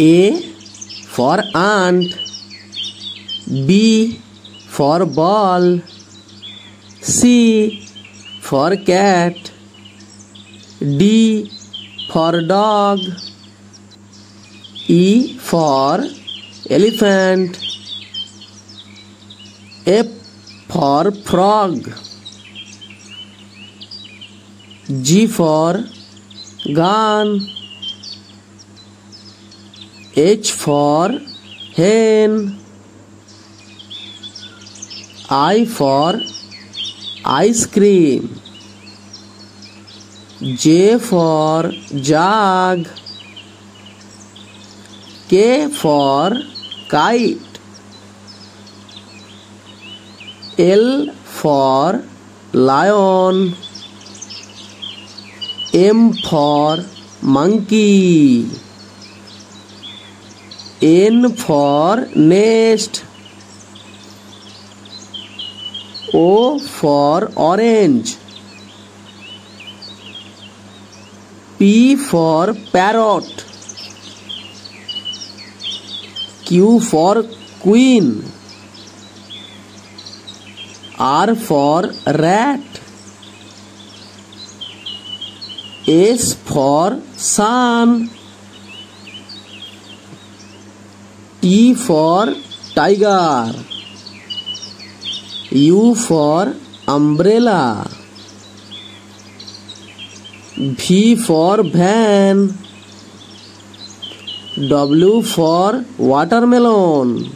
A for ant, B for ball, C for cat, D for dog, E for elephant, F for frog, G for gun, H for hen, I for ice cream, J for jug, K for kite, L for lion, M for monkey, N for nest, O for orange, P for parrot, Q for queen, R for rat, S for sun, T for tiger, U for umbrella, V for van, W for watermelon,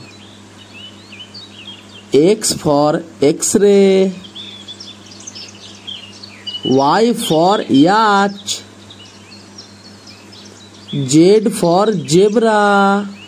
X for X-ray, Y for yacht, Z for zebra,